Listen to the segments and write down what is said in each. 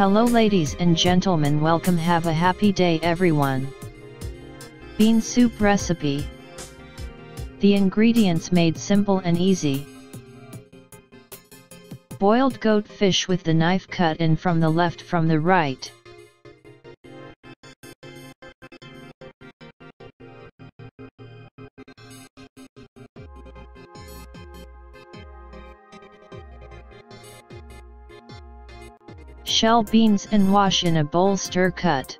Hello ladies and gentlemen, welcome, have a happy day everyone. Bean soup recipe. The ingredients made simple and easy. Boiled goat fish with the knife, cut in from the left, from the right. Shell beans and wash in a bowl, stir cut.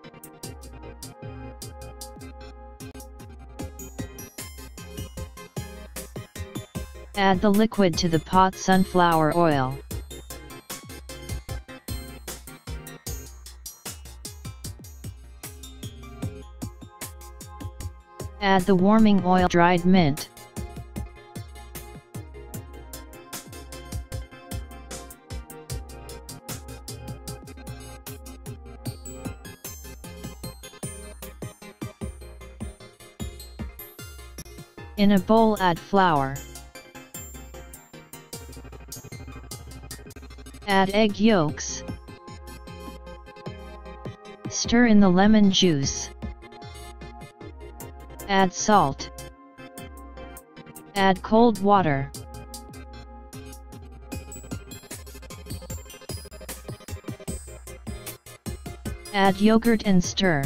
Add the liquid to the pot, sunflower oil. Add the warming oil, dried mint. In a bowl, add flour. Add egg yolks. Stir in the lemon juice. Add salt. Add cold water. Add yogurt and stir.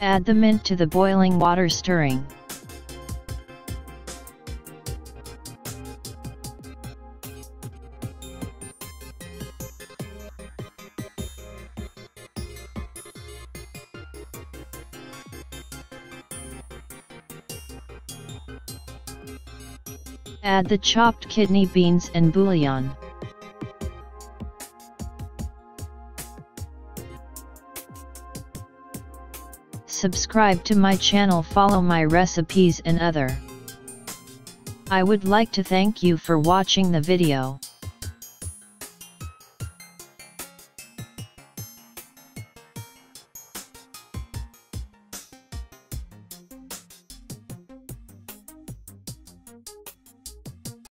Add the mint to the boiling water, stirring. Add the chopped kidney beans and bouillon. Subscribe to my channel, follow my recipes and other. I would like to thank you for watching the video.